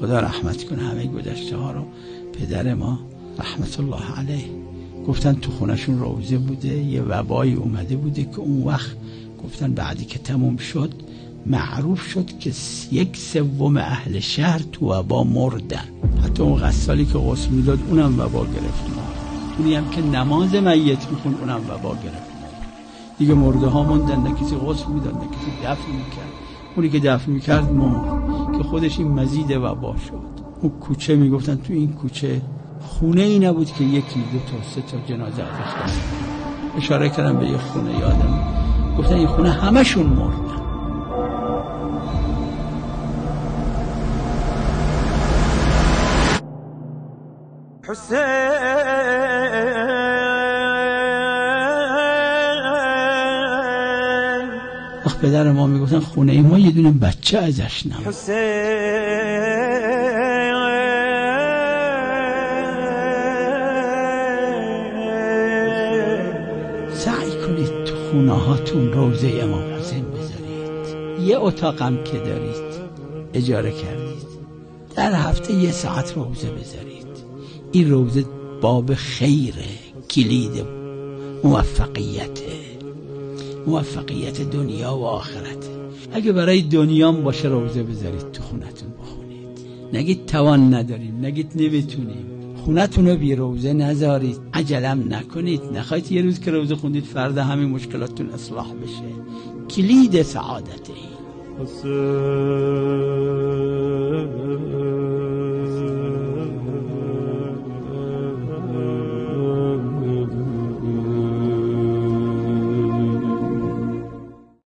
خدا رحمت کنه همه گذشته ها رو، پدر ما رحمت الله علیه گفتن تو خونشون روزه بوده، یه وبایی اومده بوده که اون وقت گفتن بعدی که تموم شد معروف شد که 1/3 اهل شهر تو وبا مردن. حتی اون غسالی که غسل میداد اونم وبا گرفت، اونی هم که نماز میت میخون اونم وبا گرفت. دیگه مرده ها موندن، نه کسی غسل میداد نه کسی دفن میکرد. اونی که دفن میکرد مرد، که خودش این مزید وبا شد. اون کوچه میگفتن تو این کوچه خونه ای نبود که یکی دو تا سه تا جنازه ازش اشاره کردن به یه خونه یادم، گفتن این خونه همشون مردن. وقت پدر ما میگفتن خونه ای ما یه دونه بچه ازش نبود. سعی کنید تو خونه هاتون روزه امام حسین بذارید. یه اتاقم که دارید اجاره کردید، در هفته یه ساعت روزه بذارید. این روزه باب خیره، کلید موفقیت دنیا و آخرت. اگه برای دنیام باشه روزه بذارید تو خونتون بخونید. نگید توان نداریم، نگید نمیتونیم. خونتون رو بی روزه نذارید، عجلم نکنید. نخواهید یه روز که روزه خوندید فردا همین مشکلاتتون اصلاح بشه. کلید سعادت این